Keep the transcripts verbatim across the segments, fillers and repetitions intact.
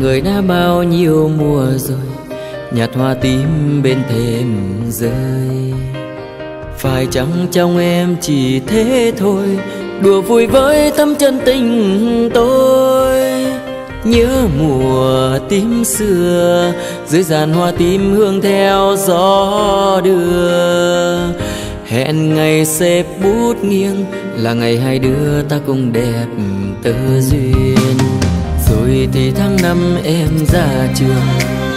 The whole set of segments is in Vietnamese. người đã bao nhiêu mùa rồi, nhạt hoa tím bên thềm rơi. Phải chăng trong em chỉ thế thôi, đùa vui với thâm chân tình tôi. Nhớ mùa tím xưa, dưới dàn hoa tím hương theo gió đưa. Hẹn ngày xếp bút nghiêng, là ngày hai đứa ta cùng đẹp tơ duyên. Rồi thì tháng năm em ra trường,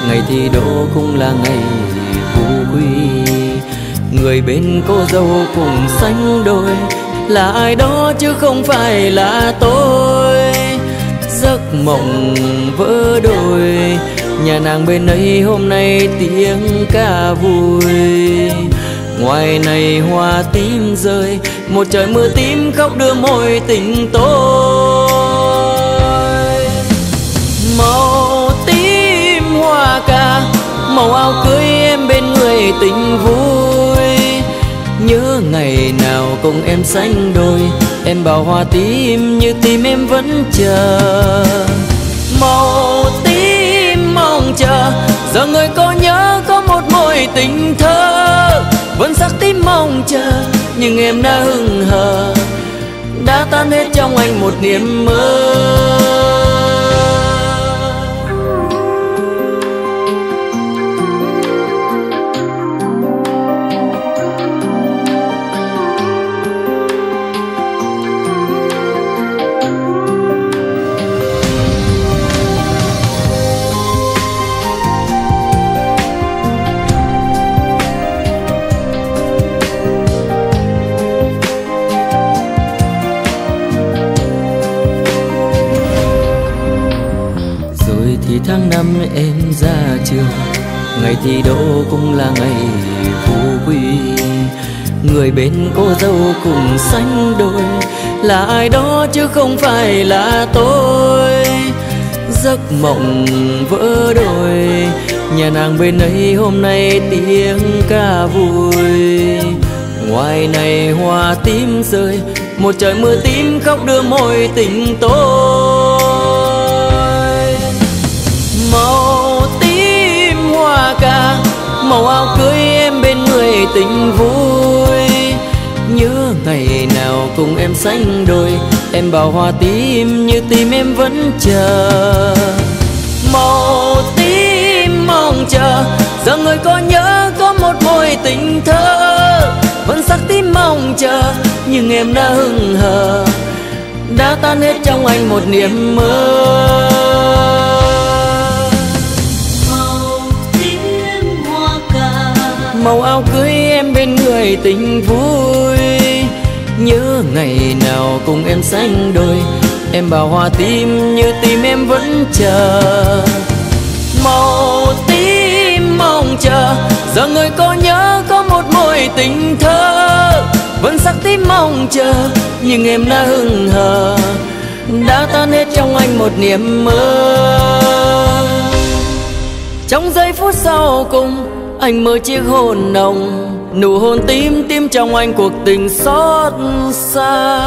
ngày thi đỗ cũng là ngày phú quý. Người bên cô dâu cùng sánh đôi, là ai đó chứ không phải là tôi. Giấc mộng vỡ đôi, nhà nàng bên ấy hôm nay tiếng ca vui. Ngoài này hoa tím rơi, một trời mưa tím khóc đưa môi tình tôi. Màu tím hoa ca, màu áo cưới em bên người tình vui. Nhớ ngày nào cùng em sánh đôi, em bảo hoa tím như tim em vẫn chờ. Màu tím mong chờ, giờ người có nhớ có một môi tình thơ. Vẫn sắc tím mong chờ, nhưng em đã hững hờ, đã tan hết trong anh một niềm mơ. Tháng năm em ra trường, ngày thi đỗ cũng là ngày phú quý. Người bên cô dâu cùng sánh đôi, là ai đó chứ không phải là tôi. Giấc mộng vỡ đôi, nhà nàng bên ấy hôm nay tiếng ca vui. Ngoài này hoa tím rơi, một trời mưa tím khóc đưa môi tình tôi. Màu tím hoa ca, màu áo cưới em bên người tình vui. Nhớ ngày nào cùng em sánh đôi, em bảo hoa tím như tim em vẫn chờ. Màu tím mong chờ, giờ người có nhớ có một môi tình thơ. Vẫn sắc tím mong chờ, nhưng em đã hững hờ, đã tan hết trong anh một niềm mơ. Màu áo cưới em bên người tình vui. Nhớ ngày nào cùng em sánh đôi, em bảo hoa tím như tim em vẫn chờ. Màu tím mong chờ, giờ người có nhớ có một môi tình thơ. Vẫn sắc tím mong chờ, nhưng em đã hững hờ, đã tan hết trong anh một niềm mơ. Trong giây phút sau cùng, anh mơ chiếc hôn nồng, nụ hôn tím tím trong anh cuộc tình xót xa.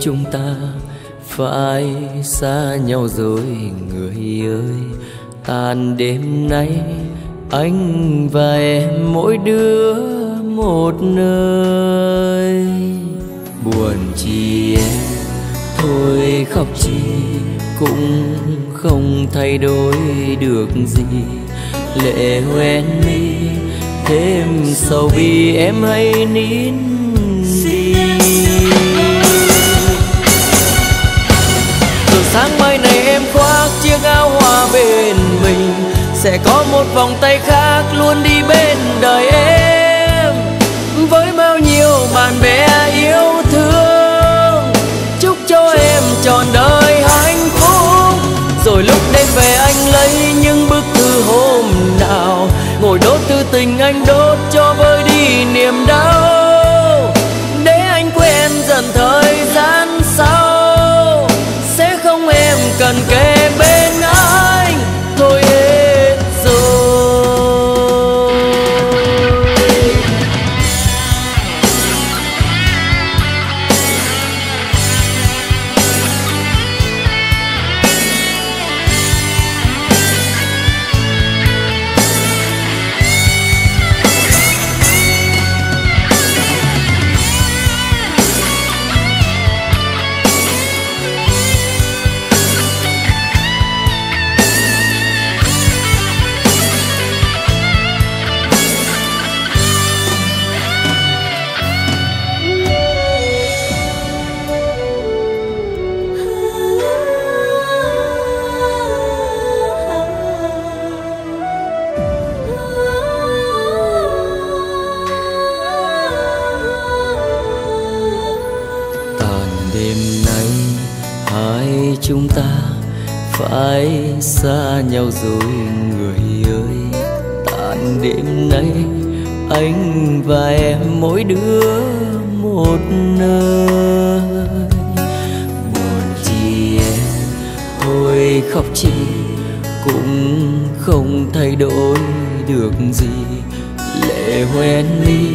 Chúng ta phải xa nhau rồi người ơi. Tàn đêm nay anh và em mỗi đứa một nơi. Buồn chi em, thôi khóc chi, cũng không thay đổi được gì. Lệ hoen mi thêm sầu bi, em hãy nín đi. Sáng sẽ có một vòng tay khác luôn đi bên đời em, với bao nhiêu bạn bè yêu thương. Chúc cho em trọn đời hạnh phúc. Rồi lúc đêm về anh lấy những bức thư hôm nào, ngồi đốt thư tình anh đốt cho vơi đi niềm đau, để anh quên dần thời gian sau sẽ không em cần kề bên anh. Thôi hết rồi. Chúng ta phải xa nhau rồi người ơi. Tàn đêm nay anh và em mỗi đứa một nơi. Buồn chi em, thôi khóc chi, cũng không thay đổi được gì. Lệ hoen mi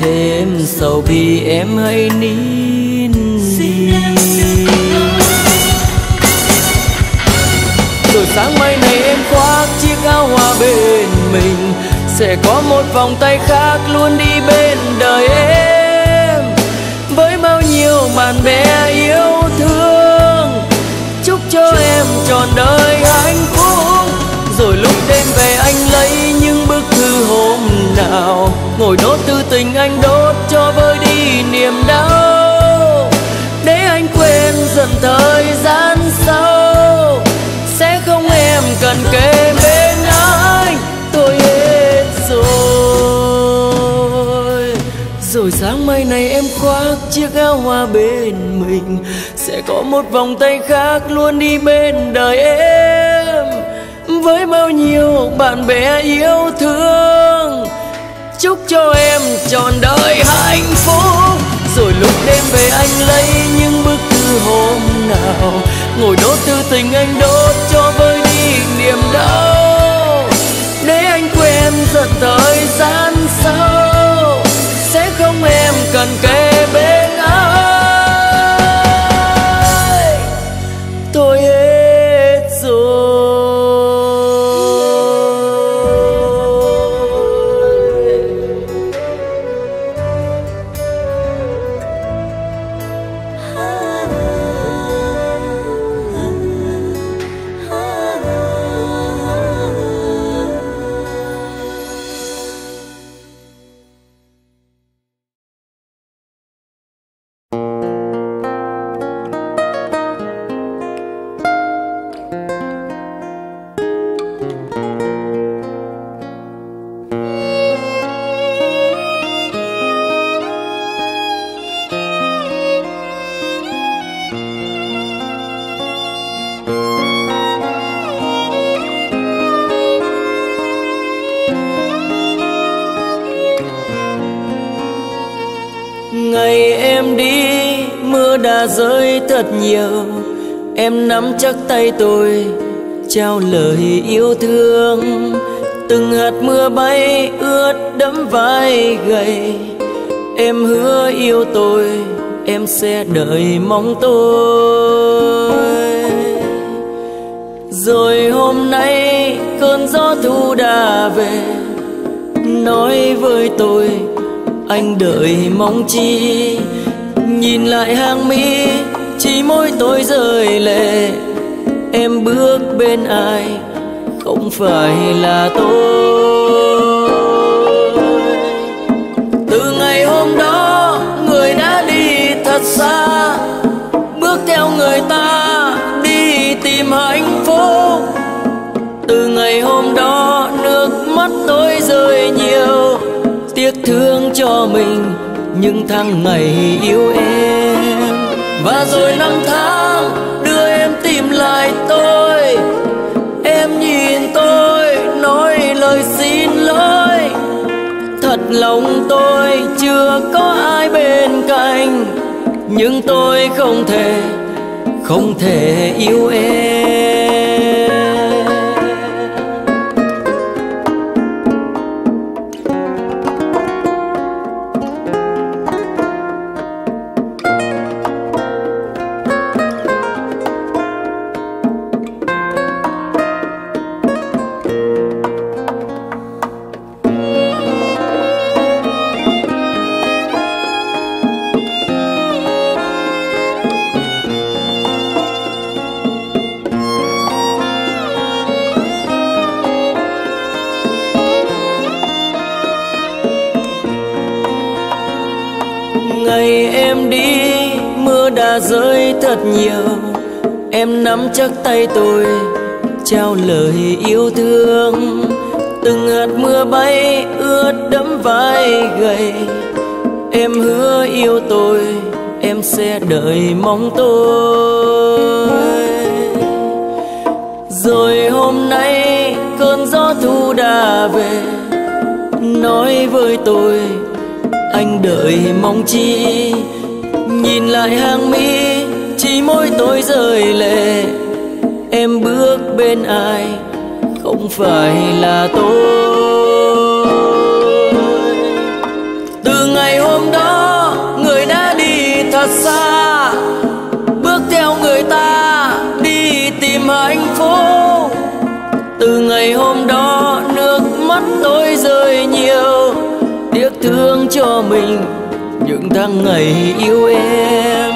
thêm sầu bi em hãy nín đi. Rồi sáng mai này em khoác chiếc áo hoa bên mình, sẽ có một vòng tay khác luôn đi bên đời em, với bao nhiêu bạn bè yêu thương. Chúc cho em trọn đời hạnh phúc. Rồi lúc đêm về anh lấy những bức thư hôm nào, ngồi đốt thư tình anh đốt cho vơi đi niềm đau, để anh quên dần thời gian sau sẽ không em cần kề bên anh. Tôi hết rồi. Rồi sáng mai này em khoác chiếc áo hoa bên mình, sẽ có một vòng tay khác luôn đi bên đời em, với bao nhiêu bạn bè yêu thương. Chúc cho em trọn đời hạnh phúc. Rồi lúc đêm về anh lấy những bức thư hôm nào, ngồi đốt thư tình anh đốt cho vơi đi niềm đau, để anh quên dần thời gian sau sẽ không em cần kề bên anh. Tôi hết rồi. Rơi thật nhiều, em nắm chắc tay tôi trao lời yêu thương. Từng hạt mưa bay ướt đẫm vai gầy, em hứa yêu tôi, em sẽ đợi mong tôi. Rồi hôm nay cơn gió thu đã về, nói với tôi anh đợi mong chi. Nhìn lại hàng mi chỉ môi tôi rơi lệ, em bước bên ai không phải là tôi. Từ ngày hôm đó người đã đi thật xa, bước theo người ta đi tìm hạnh phúc. Từ ngày ngày hôm đó nước mắt tôi rơi nhiều, tiếc thương cho mình những tháng ngày yêu em. Và rồi năm tháng đưa em tìm lại tôi, em nhìn tôi nói lời xin lỗi. Thật lòng tôi chưa có ai bên cạnh, nhưng tôi không thể, không thể yêu em. Rơi thật nhiều, em nắm chắc tay tôi trao lời yêu thương. Từng hạt mưa bay ướt đẫm vai gầy, em hứa yêu tôi, em sẽ đợi mong tôi. Rồi hôm nay cơn gió thu đã về, nói với tôi anh đợi mong chi. Nhìn lại hàng mi chỉ môi tôi rơi lệ, em bước bên ai không phải là tôi. Từ ngày hôm đó người đã đi thật xa, bước theo người ta đi tìm hạnh phúc. Từ ngày hôm đó nước mắt tôi rơi nhiều, tiếc thương cho mình những tháng ngày yêu em.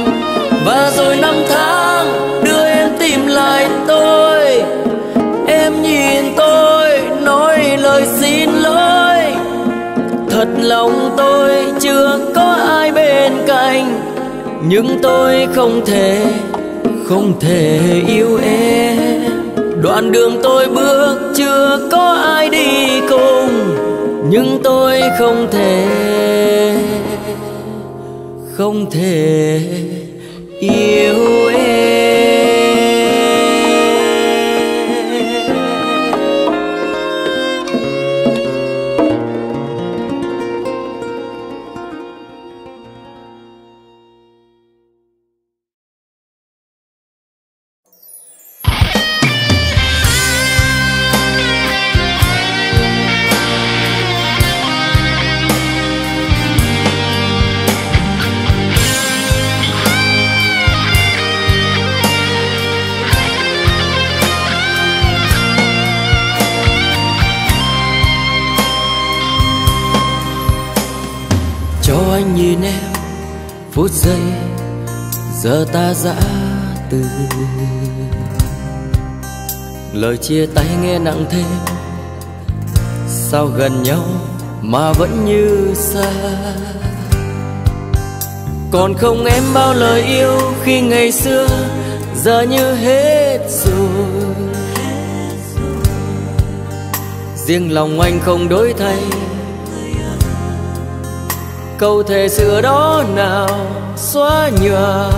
Và rồi năm tháng đưa em tìm lại tôi, em nhìn tôi nói lời xin lỗi. Thật lòng tôi chưa có ai bên cạnh, nhưng tôi không thể, không thể yêu em. Đoạn đường tôi bước chưa có ai đi cùng, nhưng tôi không thể, không thể yêu em. Phút giây giờ ta giã từ, lời chia tay nghe nặng thêm. Sao gần nhau mà vẫn như xa, còn không em bao lời yêu khi ngày xưa giờ như hết rồi. Riêng lòng anh không đổi thay, câu thề xưa đó nào xóa nhòa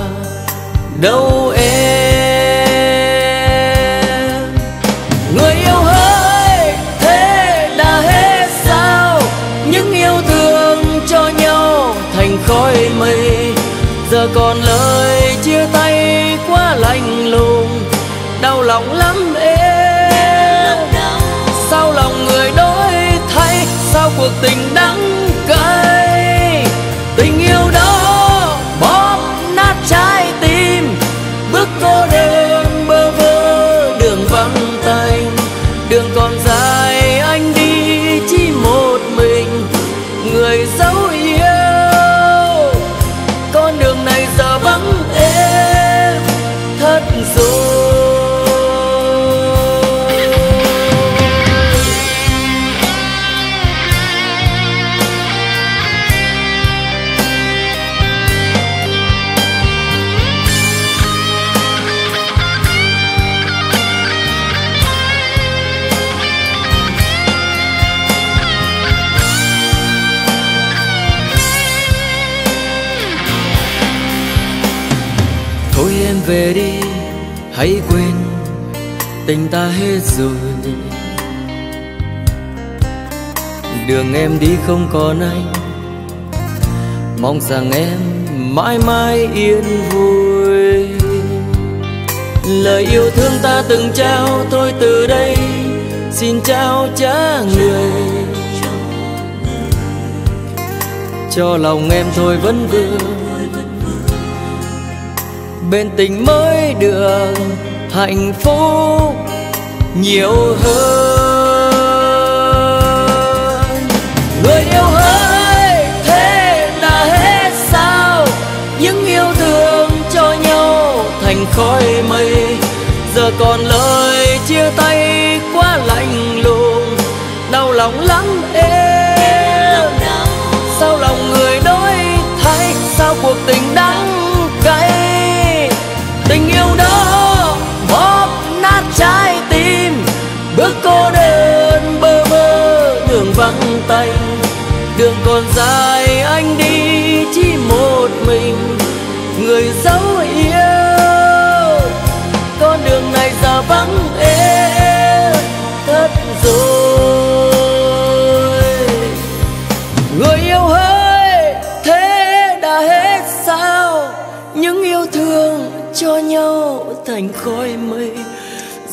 đâu em. Người yêu hỡi, thế đã hết sao? Những yêu thương cho nhau thành khói mây, giờ còn lời chia tay quá lạnh lùng. Đau lòng lắm em, sao lòng người đổi thay, sao cuộc tình đắng cay. Tình yêu đó bóp nát trái tim, bước cô đơn bơ vơ đường vắng tanh. Đường còn dài anh đi chỉ một mình, người dấu yêu. Con đường này giờ vắng em thật rồi. thôi em về đi, hãy quên tình ta hết rồi. Đường em đi không còn anh, mong rằng em mãi mãi yên vui. Lời yêu thương ta từng trao thôi từ đây xin trao trả người. Cho lòng em thôi vẫn vương bên tình mới được hạnh phúc nhiều hơn. Người yêu ơi, thế là hết sao? Những yêu thương cho nhau thành khói mây, giờ còn lời chia tay quá lạnh lùng, đau lòng lắm em. Sao lòng người đổi thay, sao cuộc tình đắng cay? Tình yêu đó bóp nát trái tim, bước cô đơn bơ vơ đường vắng tanh. Đường còn dài anh đi chỉ một mình, người dấu yêu. Con đường này giờ vắng em thật rồi. Người yêu ơi, thế đã hết sao? Những yêu thương cho nhau thành khói mây,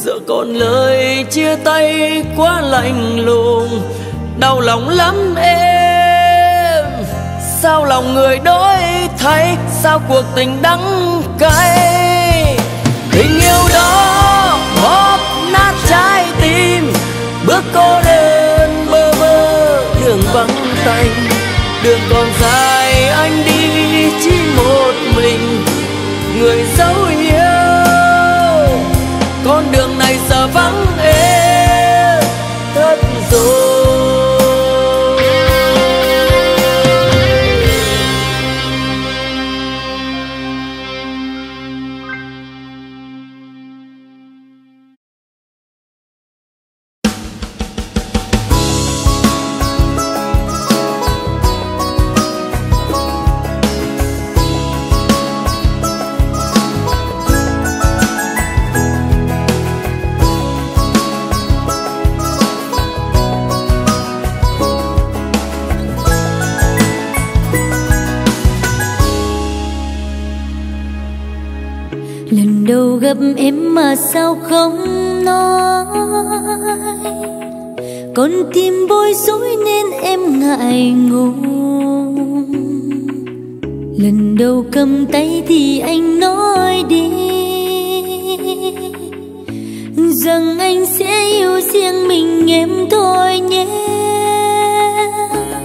giờ còn lời chia tay quá lạnh lùng, đau lòng lắm em. Sao lòng người đổi thay, sao cuộc tình đắng cay? Tình yêu đó bóp nát trái tim, bước cô đơn bơ vơ đường vắng tanh. Đường còn dài anh đi chỉ một mình, người dấu yêu. Con đường này giờ vắng em thật rồi. Gặp em mà sao không nói, con tim bối rối nên em ngại ngùng. Lần đầu cầm tay thì anh nói đi rằng anh sẽ yêu riêng mình em thôi nhé.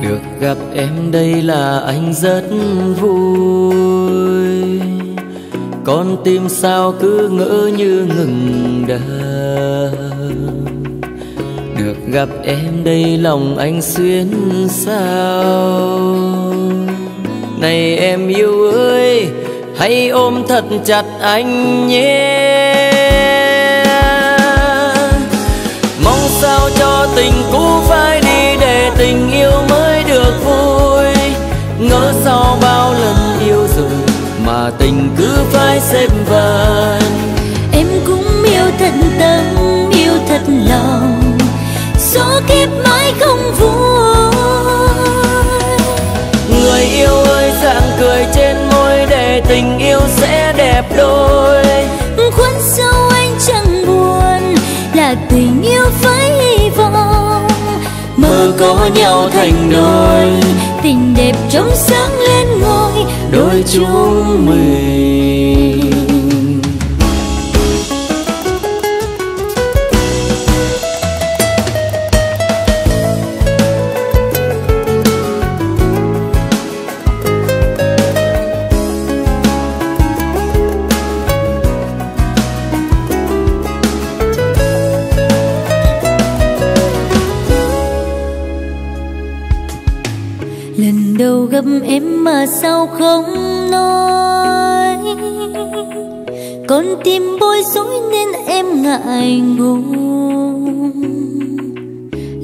Được gặp em đây là anh rất vui, con tim sao cứ ngỡ như ngừng đập. Được gặp em đây lòng anh xuyên sao. Này em yêu ơi, hãy ôm thật chặt anh nhé. Mong sao cho tình cũ phai đi để tình yêu mới được vui. Ngỡ sau bao lần yêu rồi mà tình cứ phải xếp vần. Em cũng yêu thật tâm, yêu thật lòng, số kiếp mãi không vui. Người yêu ơi, dạng cười trên môi để tình yêu sẽ đẹp đôi. Khuôn sâu anh chẳng buồn là tình yêu phải hy vọng. Mơ có nhau thành đôi, tình đẹp trong sáng lên ngôi đôi chúng mình. Lần đầu gặp em mà sao không nói, con tim bối rối nên em ngại ngùng.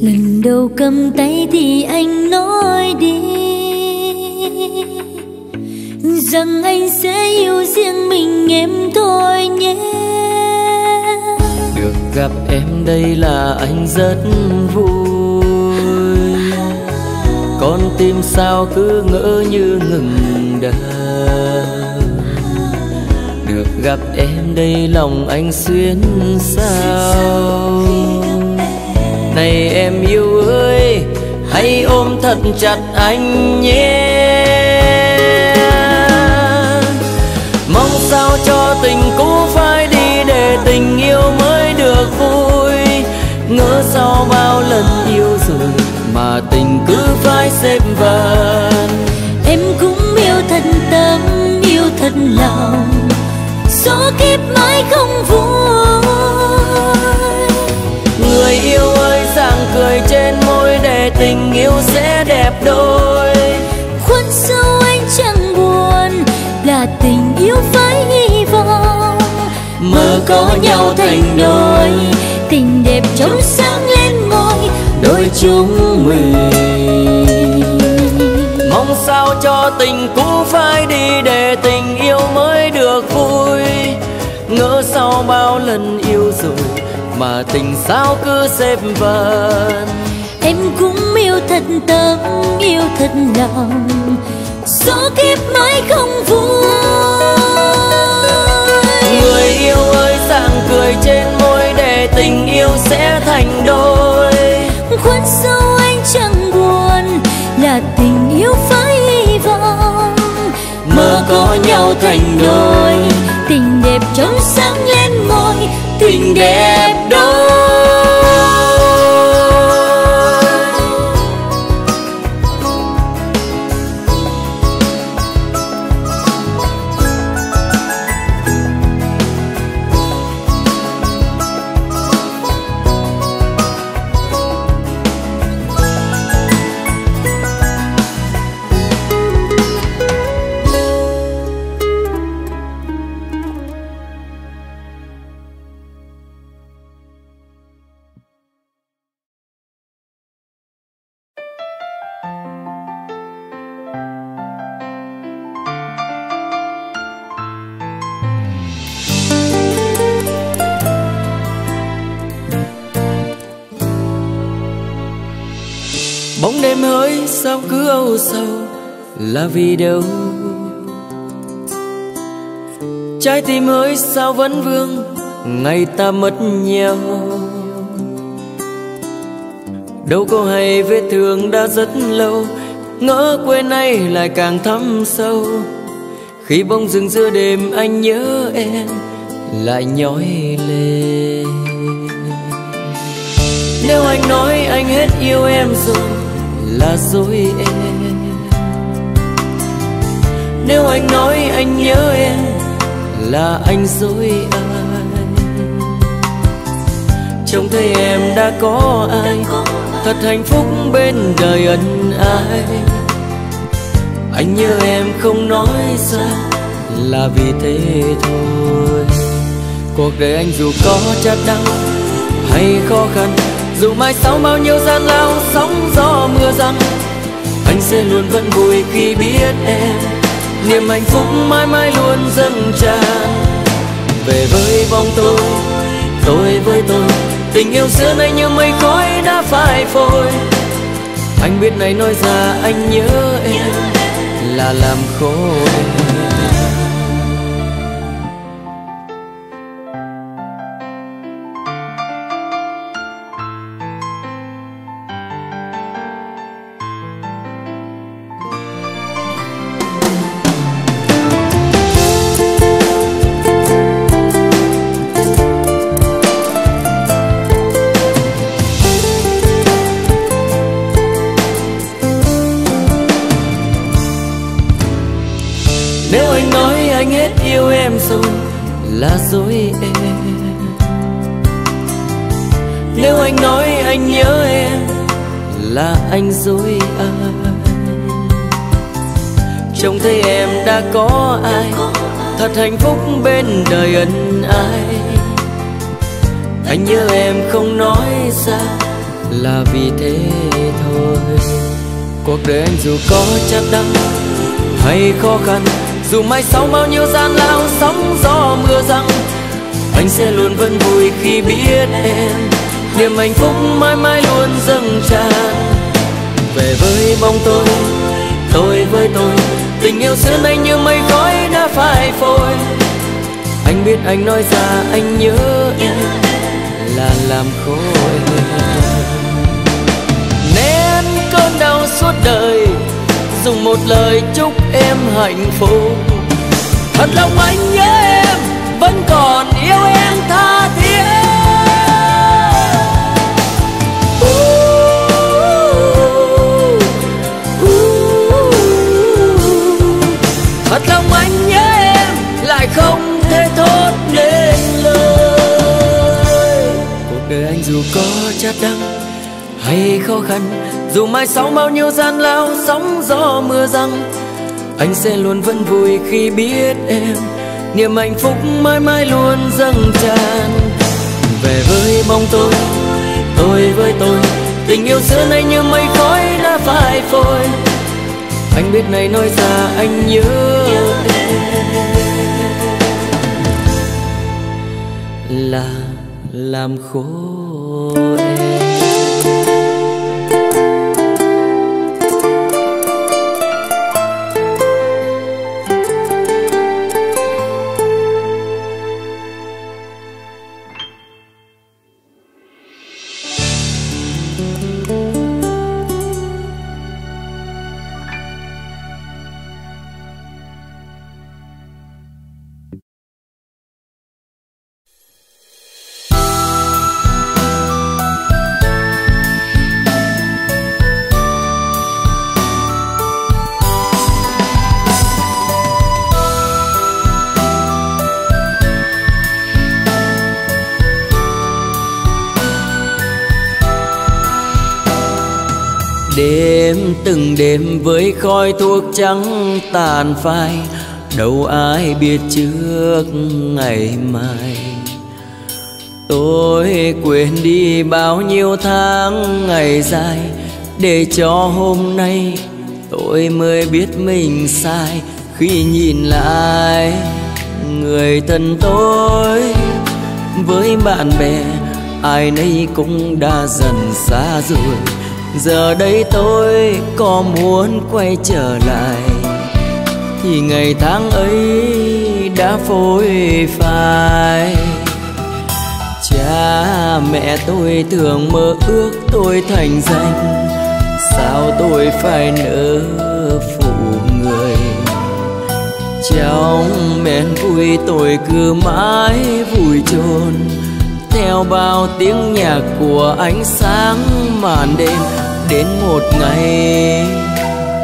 Lần đầu cầm tay thì anh nói đi rằng anh sẽ yêu riêng mình mình em thôi nhé. Được gặp em đây là anh rất vui, con tim sao cứ ngỡ như ngừng đập. Được gặp em đây lòng anh xuyên sao. Này em yêu ơi, hãy ôm thật chặt anh nhé. Mong sao cho tình cũ phai đi để tình yêu mới được vui. Ngỡ sau bao lần yêu rồi mà tình cứ phải xếp vần. Em cũng yêu thật tâm, yêu thật lòng, số kiếp mãi không vui. Người yêu ơi rạng cười trên môi để tình yêu sẽ đẹp đôi. Khuôn sâu anh chẳng buồn là tình yêu phải hy vọng. Mơ có nhau thành đôi, tình đẹp trong sáng lên ngôi đôi chúng mình. Mong sao cho tình cũ phai đi để tình yêu mới được vui. Ngỡ sau bao lần yêu rồi mà tình sao cứ xếp vần. Em cũng yêu thật tâm, yêu thật lòng, số kiếp mãi không vui. Người yêu ơi rạng cười trên môi để tình yêu sẽ thành đôi. Khuôn sâu anh chẳng buồn là tình yêu phải hy vọng. Mơ có nhau thành đôi, tình đẹp trong sáng lên môi, tình đẹp đôi. Bóng đêm hỡi sao cứ âu sầu là vì đâu. Trái tim hỡi sao vẫn vương ngày ta mất nhau. Đâu có hay vết thương đã rất lâu, ngỡ quên nay lại càng thắm sâu. Khi bóng dừng giữa đêm anh nhớ em lại nhói lên. Nếu anh nói anh hết yêu em rồi là dối em. Nếu anh nói anh nhớ em là anh dối anh. Trông thấy em đã có ai thật hạnh phúc bên đời ân ái. Anh nhớ em không nói ra là vì thế thôi. Cuộc đời anh dù có chát đau hay khó khăn, dù mai sau bao nhiêu gian lao sóng gió mưa răng, anh sẽ luôn vẫn vui khi biết em. Niềm hạnh phúc mãi mãi luôn dâng tràn. Về với bóng tôi, tôi với tôi, tình yêu xưa nay như mây khói đã phai phôi. Anh biết này nói ra anh nhớ em là làm khổ em. Là dối em. Nếu anh nói anh nhớ em là anh dối ai. Trông thấy em đã có ai thật hạnh phúc bên đời ân ai. Anh nhớ em không nói ra là vì thế thôi. Cuộc đời anh dù có chát đắng hay khó khăn, dù mai sau bao nhiêu gian lao sóng Anh sẽ luôn vẫn vui khi biết em, niềm hạnh phúc mãi mãi luôn dâng tràn. Về với bóng tôi, tôi với tôi, tình yêu xưa nay như mây khói đã phai phôi. Anh biết anh nói ra anh nhớ em là làm khôi. Nén cơn đau suốt đời, dùng một lời chúc em hạnh phúc. Thật lòng anh nhớ em, vẫn còn yêu em tha thiết. Thật lòng anh nhớ em, lại không thể thốt nên lời. Cuộc đời anh dù có chát đắng hay khó khăn, dù mai sau bao nhiêu gian lao, sóng gió mưa giăng, anh sẽ luôn vẫn vui khi biết em, niềm hạnh phúc mãi mãi luôn dâng tràn. Về với bóng tôi, tôi với tôi, tình yêu xưa nay như mây khói đã phai phôi. Anh biết này nói ra anh nhớ em là làm khổ em. Đêm từng đêm với khói thuốc trắng tàn phai, đâu ai biết trước ngày mai. Tôi quên đi bao nhiêu tháng ngày dài, để cho hôm nay tôi mới biết mình sai. Khi nhìn lại người thân tôi với bạn bè, ai nấy cũng đã dần xa rồi. Giờ đây tôi có muốn quay trở lại, thì ngày tháng ấy đã phôi phai. Cha mẹ tôi thường mơ ước tôi thành danh, sao tôi phải nỡ phụ người. Trong men vui tôi cứ mãi vùi chôn theo bao tiếng nhạc của ánh sáng màn đêm. Đến một ngày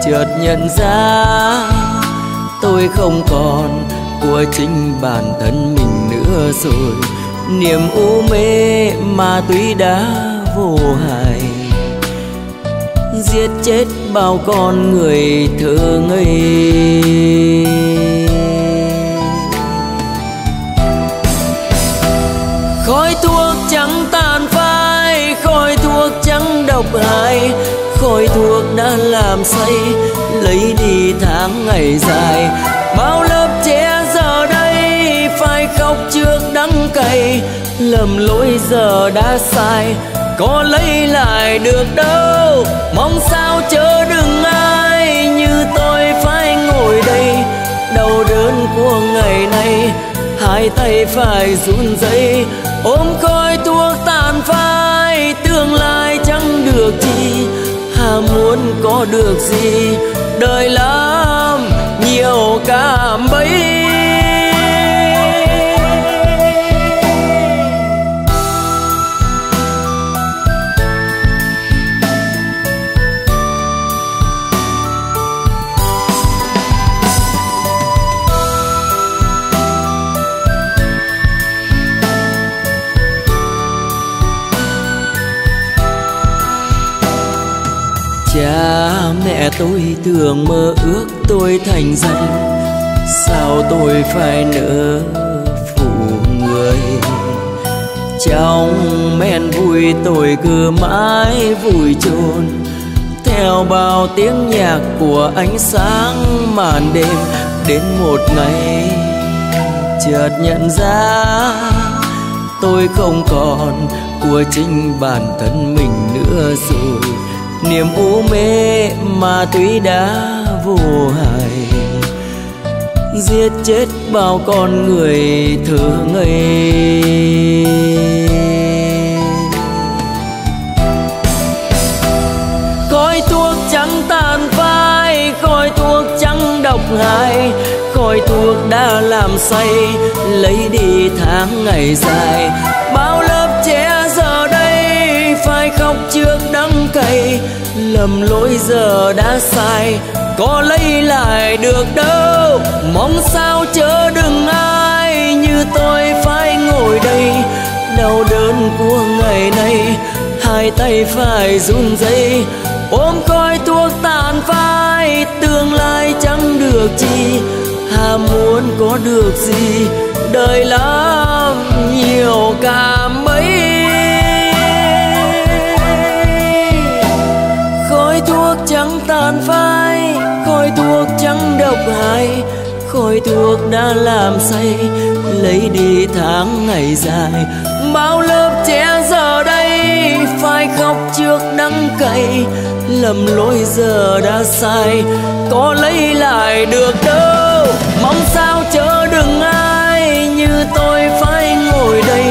chợt nhận ra tôi không còn của chính bản thân mình nữa rồi. Niềm u mê ma túy đã vô hại, giết chết bao con người thơ ngây. Khói thuốc trắng tàn phai, khói thuốc trắng độc hại, khói thuốc đã làm say, lấy đi tháng ngày dài. Bao lớp trẻ giờ đây phải khóc trước đắng cay, lầm lỗi giờ đã sai, có lấy lại được đâu. Mong sao chớ đừng ai như tôi phải ngồi đây, đau đớn của ngày nay, hai tay phải run rẩy. Ôm khói thuốc tàn phai, tương lai chẳng được chi, ham muốn có được gì, đời lắm nhiều cạm bẫy. Cha mẹ tôi thường mơ ước tôi thành danh, sao tôi phải nỡ phụ người. Trong men vui tôi cứ mãi vùi chôn theo bao tiếng nhạc của ánh sáng màn đêm. Đến một ngày chợt nhận ra tôi không còn của chính bản thân mình nữa rồi. Niềm u mê ma túy đã vô hại, giết chết bao con người thơ ngây. Khói thuốc trắng tàn phai, khói thuốc trắng độc hại, khói thuốc đã làm say, lấy đi tháng ngày dài. Bao lớp trẻ giờ đây phải khóc trước đắng cay, lầm lỗi giờ đã sai, có lấy lại được đâu. Mong sao chớ đừng ai như tôi phải ngồi đây, đau đớn của ngày nay, hai tay phải run rẩy. Ôm coi thuốc tàn phai, tương lai chẳng được chi, ham muốn có được gì, đời lắm nhiều cảm mấy. Khói thuốc trắng tàn phai, khói thuốc trắng độc hại, khói thuốc đã làm say, lấy đi tháng ngày dài. Bao lớp trẻ giờ đây phải khóc trước đắng cay, lầm lỗi giờ đã sai, có lấy lại được đâu. Mong sao chớ đừng ai như tôi phải ngồi đây,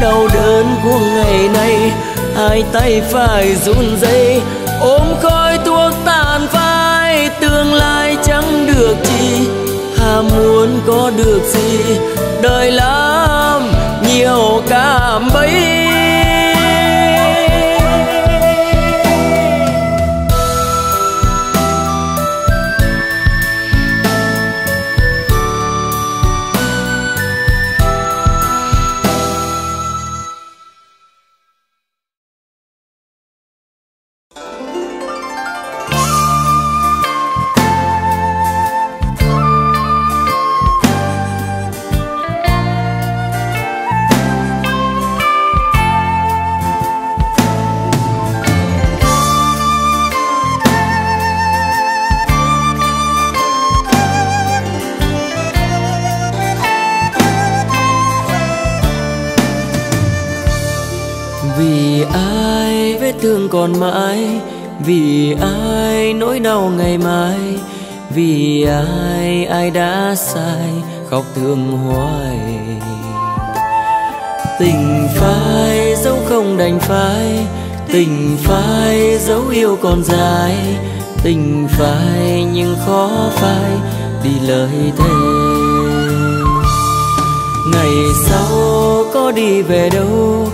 đau đớn của ngày nay, hai tay phải run rẩy. Ôm khói thuốc tàn phai, tương lai chẳng được chi, ham muốn có được gì, đời lắm nhiều cảm bấy. Còn mãi vì ai nỗi đau ngày mai, vì ai ai đã sai khóc thương hoài. Tình phai dẫu không đành phai, tình phai dẫu yêu còn dài, tình phai nhưng khó phai vì lời thề. Ngày sau có đi về đâu,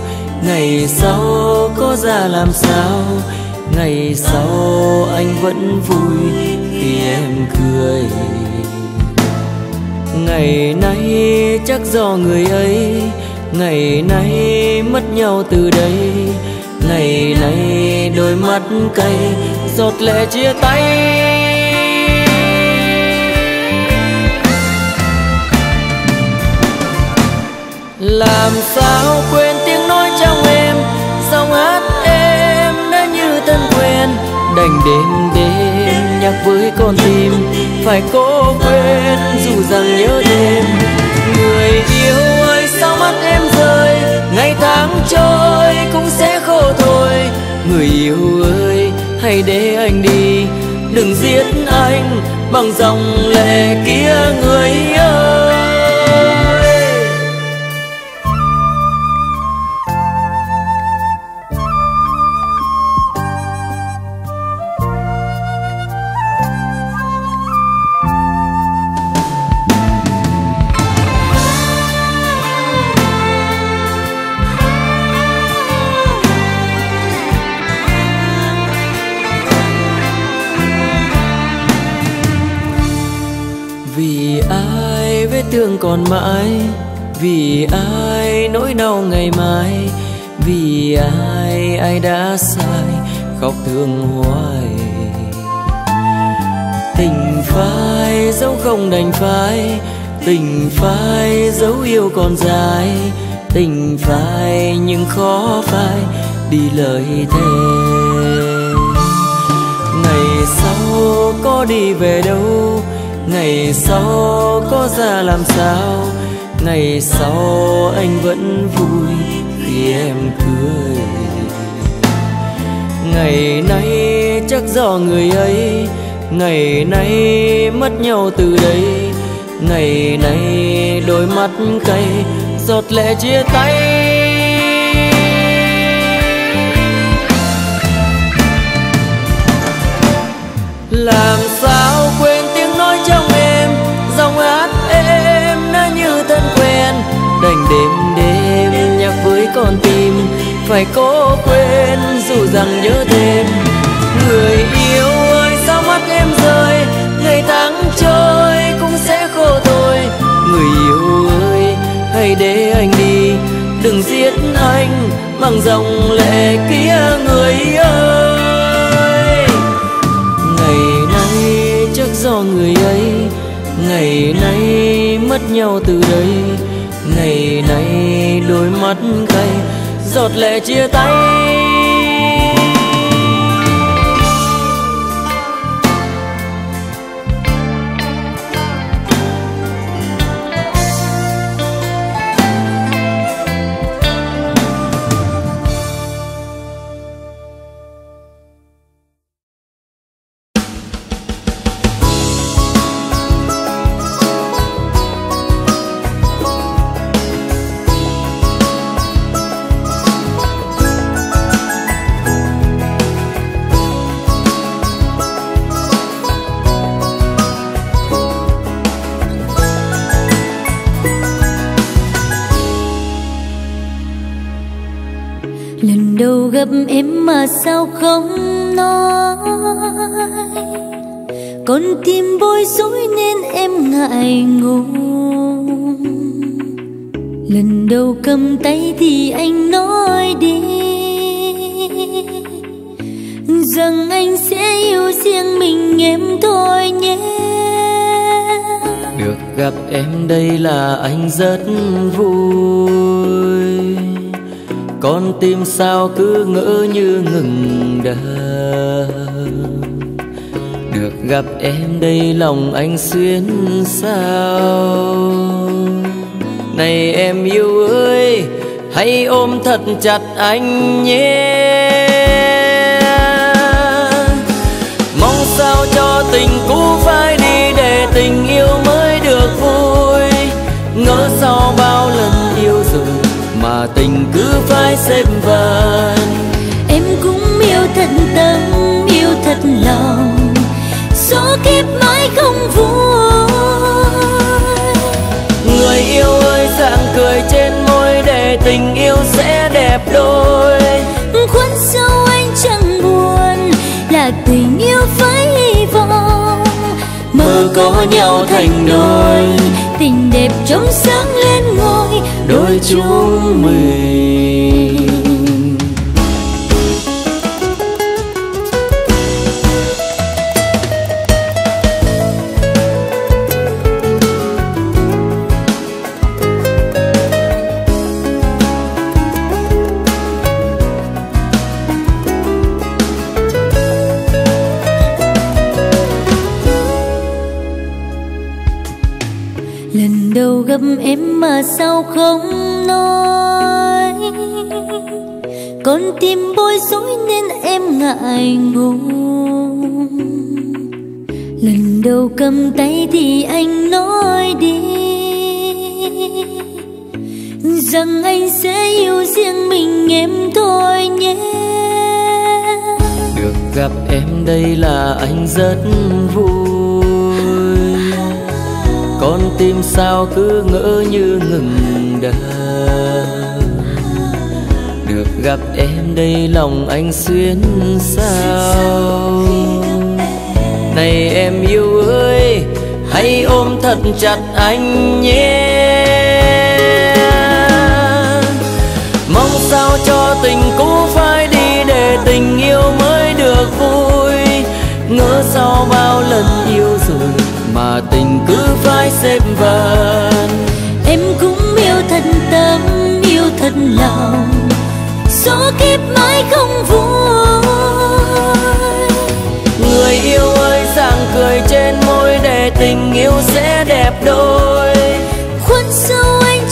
ngày sau có ra làm sao, ngày sau anh vẫn vui khi em cười. Ngày nay chắc do người ấy, ngày nay mất nhau từ đây, ngày nay đôi mắt cay giọt lệ chia tay. Làm sao quên tiếng nói trong em, giọng hát em đã như thân quen, đành đêm đêm nhắc với con tim phải cố quên dù rằng nhớ đêm. Người yêu ơi sao mắt em rơi, ngày tháng trôi cũng sẽ khô thôi. Người yêu ơi hãy để anh đi, đừng giết anh bằng dòng lệ kia người ơi. Thương còn mãi vì ai nỗi đau ngày mai, vì ai ai đã sai khóc thương hoài. Tình phai dẫu không đành phai, tình phai dẫu yêu còn dài, tình phai nhưng khó phai đi lời thề. Ngày sau có đi về đâu, ngày sau có ra làm sao, ngày sau anh vẫn vui khi em cười. Ngày nay chắc do người ấy, ngày nay mất nhau từ đây. Ngày nay đôi mắt cay giọt lệ chia tay. Làm sao quên tiếng nói trong em, giọng hát em đã như thân quen. Đành đêm đêm nhắc với con tim, phải cố quên dù rằng nhớ thêm. Người yêu ơi sao mắt em rơi, ngày tháng trôi cũng sẽ khô thôi. Người yêu ơi hãy để anh đi, đừng giết anh bằng dòng lệ kia người ơi. Ngày nay chắc do người ấy, ngày nay mất nhau từ đây. Ngày nay đôi mắt cay giọt lệ chia tay. Gặp em mà sao không nói, con tim bối rối nên em ngại ngùng. Lần đầu cầm tay thì anh nói đi rằng anh sẽ yêu riêng mình em thôi nhé. Được gặp em đây là anh rất vui, con tim sao cứ ngỡ như ngừng đờ. Được gặp em đây lòng anh xuyên sao. Này em yêu ơi, hãy ôm thật chặt anh nhé. Mong sao cho tình cũ phai đi để tình yêu mới được vui. Ngỡ sau bao lần yêu rồi mà tình cứ phải xếp vần. Em cũng yêu thật tâm, yêu thật lòng, số kiếp mãi không vui. Người yêu ơi dạng cười trên môi để tình yêu sẽ đẹp đôi. Khuôn sâu anh chẳng buồn là tình yêu phải hy vọng. Mơ có nhau thành đôi, tình đẹp trong sáng lên ngôi đôi chúng mình. Em mà sao không nói, con tim bối rối nên em ngại ngùng. Lần đầu cầm tay thì anh nói đi rằng anh sẽ yêu riêng mình em thôi nhé. Được gặp em đây là anh rất vui, con tim sao cứ ngỡ như ngừng đờ. Được gặp em đây lòng anh xuyên sao. Này em yêu ơi, hãy ôm thật chặt anh nhé. Mong sao cho tình cũ phai đi để tình yêu mới được vui. Ngỡ sau bao lần yêu rồi mà tình cứ phải xếp vần. Em cũng yêu thật tâm, yêu thật lòng, số kiếp mãi không vui. Người yêu ơi dạng cười trên môi để tình yêu sẽ đẹp đôi. Khuôn sâu anh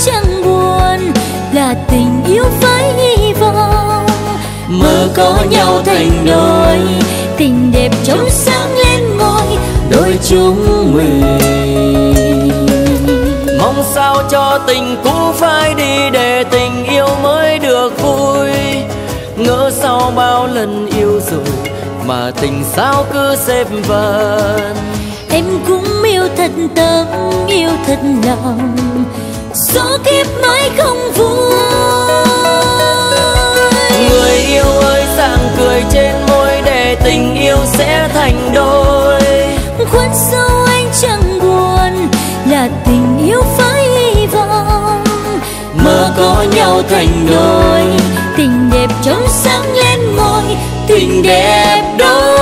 có nhau thành đôi, tình đẹp trong sáng lên ngôi đôi chúng mình. Mong sao cho tình cũng phải đi để tình yêu mới được vui. Ngỡ sau bao lần yêu rồi mà tình sao cứ xếp vần. Em cũng yêu thật tâm, yêu thật lòng, số kiếp mãi không vui. Người yêu ơi dạng cười trên môi để tình yêu sẽ thành đôi. Khuất sâu anh chẳng buồn là tình yêu phải hy vọng. Mơ có nhau thành đôi, tình đẹp trong sáng lên môi, tình đẹp đôi.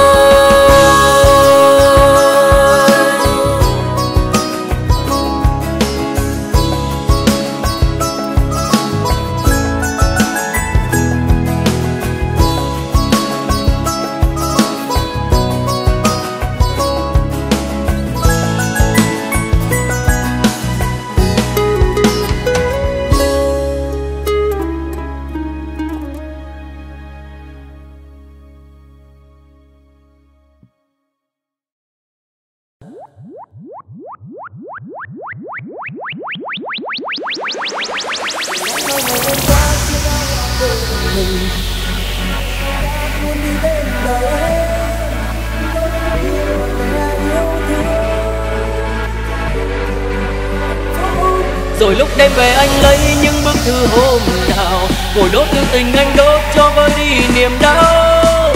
Rồi lúc đêm về anh lấy những bức thư hôm nào, vội đốt thư tình anh đốt cho vơi đi niềm đau.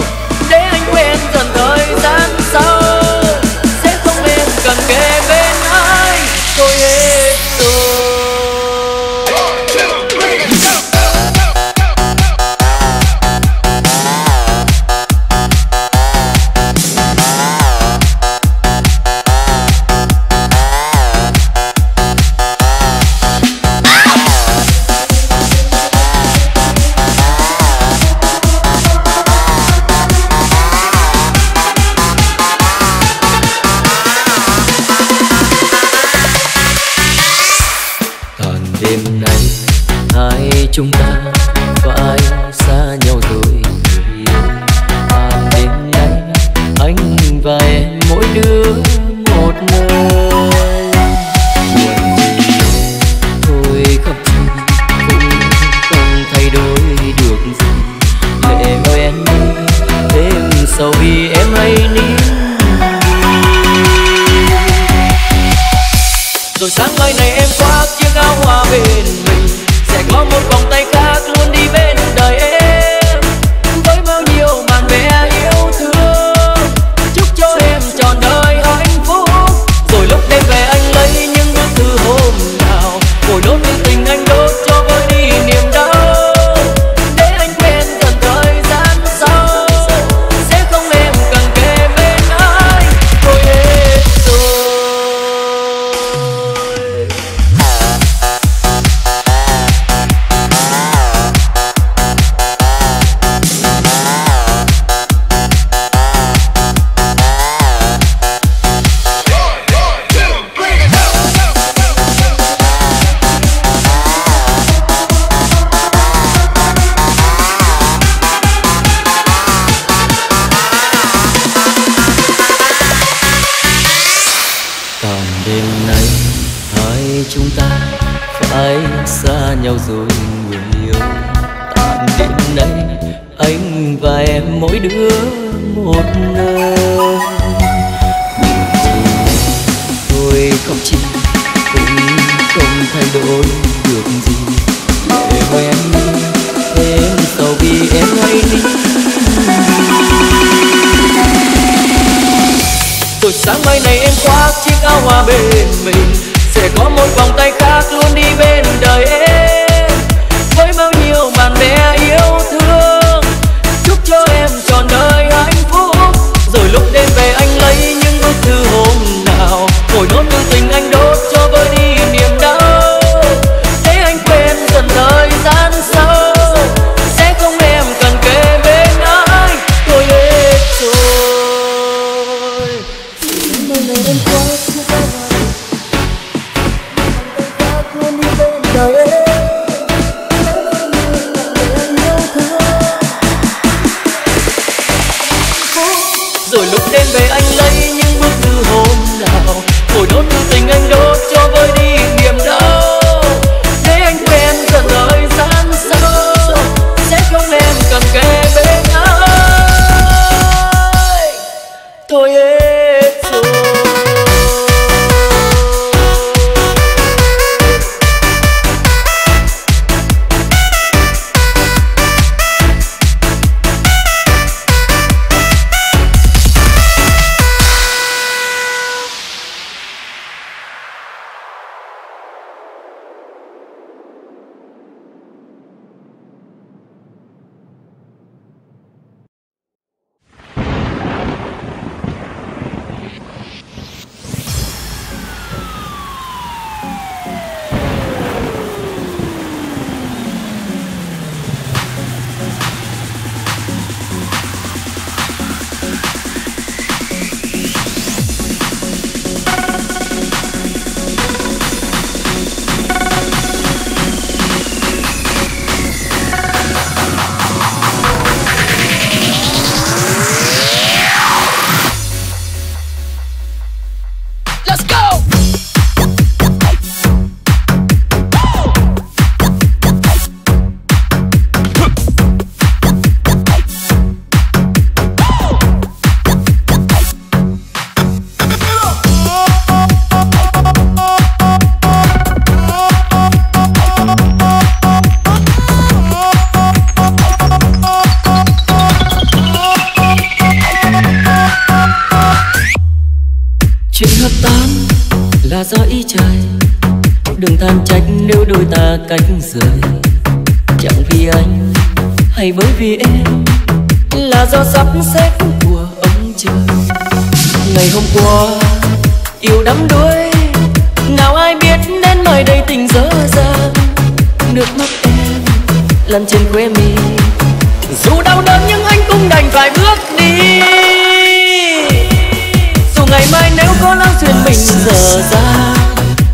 Để anh quen dần thời gian sau sẽ không nên cần kề bên ai. Tôi hết rồi. Chúng ta và anh xa nhau rồi người yêu. À, đêm nay anh và em mỗi đứa một nơi. Buồn vì thôi khóc cũng không thay đổi được gì. Lệ ơi em đi đêm sau vì em hay nín. Rồi sáng mai này em khoác chiếc áo hoa bên mình. Sẽ có một vòng tay khác luôn đi bên đời em, với bao nhiêu màn vẽ yêu thương. Chúc cho em trọn đời hạnh phúc. Rồi lúc đêm về anh lấy những bức thư hôm nào, vội đốt những tình anh đốt cho vơi đi niềm đau. Để anh quên dần thời gian sau sẽ không em cần kề bên ai. Thôi hết rồi. Chúng ta phải xa nhau rồi người yêu. Tạm đêm nay anh và em mỗi đứa một nơi. Tôi không chịu cũng không thay đổi được gì. Để em thêm sau vì em hay đi. Rồi sáng mai này em khoác chiếc áo hoa bên mình. Sẽ có một vòng tay khác luôn đi bên đời em, với bao nhiêu màn vẽ yêu thương. Chúc cho em trọn đời hạnh phúc. Rồi lúc đêm về anh lấy những bức thư hôm nào, vội nốt thư tình anh đốt cho vơi đi niềm đau. Để anh quên dần thời gian sau sẽ không em cần kề bên ai. Tôi hết rồi. Em do ý trời, đừng than trách nếu đôi ta cách rời. Chẳng vì anh hay bởi vì em, là do sắp xếp của ông trời. Ngày hôm qua yêu đắm đuối, nào ai biết đến mai đây tình dở dang. Nước mắt em lăn trên khóe mi, dù đau đớn nhưng anh cũng đành phải bước đi. Dù ngày mai nếu có lãng xuyên mình dở dang,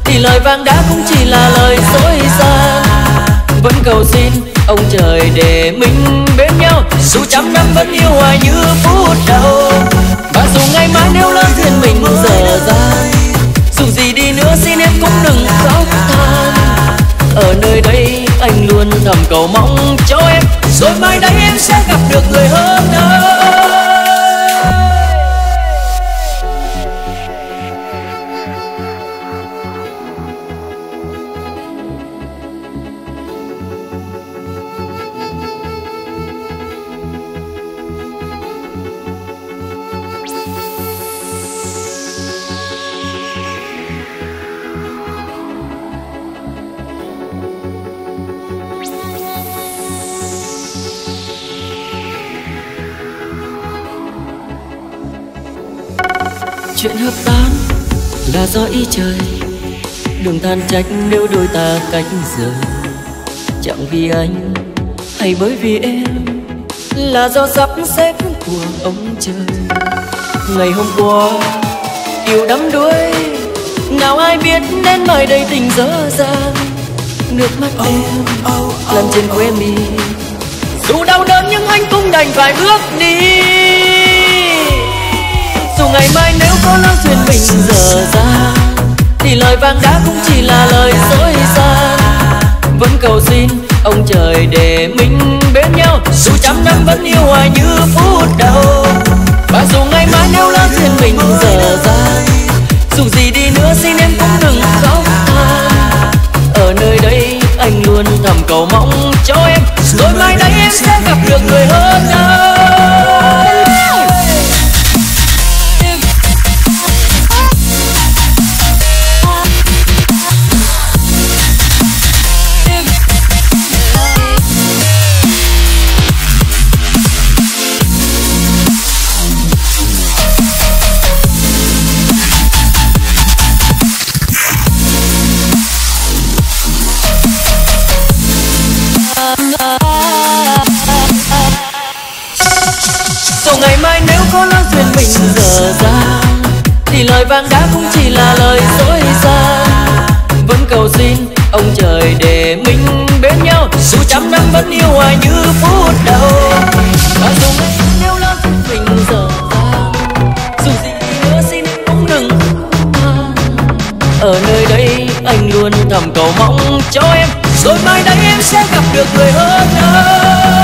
thì lời vàng đã cũng chỉ là lời dối gian. Vẫn cầu xin ông trời để mình bên nhau, dù trăm năm vẫn yêu hoài như phút đầu. Và dù ngày mai nếu lớn duyên mình dở dang, dù gì đi nữa xin em cũng đừng khóc than. Ở nơi đây anh luôn thầm cầu mong cho em, rồi mai đây em sẽ gặp được người hơn anh. Chuyện hợp tan là do ý trời, đừng than trách nếu đôi ta cách rời. Chẳng vì anh hay bởi vì em, là do sắp xếp của ông trời. Ngày hôm qua yêu đắm đuối, nào ai biết đến mai đây tình dở dang. Nước mắt em lăn trên khóe mi, dù đau đớn nhưng anh cũng đành phải bước đi. Dù ngày mai nếu có lãng xuyên mình dở dang, thì lời vàng đã cũng chỉ là lời dối gian. Vẫn cầu xin ông trời để mình bên nhau, dù trăm năm vẫn yêu hoài như phút đầu. Và dù ngày mai nếu lãng xuyên mình dở dang, dù gì đi nữa xin em cũng đừng khóc than. Ở nơi đây anh luôn thầm cầu mong cho em, rồi mai đây em sẽ gặp được người hơn anh. Lời vàng đã cũng chỉ là lời dối gian. Vẫn cầu xin ông trời để mình bên nhau, dù trăm năm vẫn yêu hoài như phút đầu. Và dù ngày mai nếu lãng xuyên mình dở dang, dù gì nữa xin em cũng đừng than. Ở nơi đây anh luôn thầm cầu mong cho em, rồi mai đây em sẽ gặp được người hơn anh.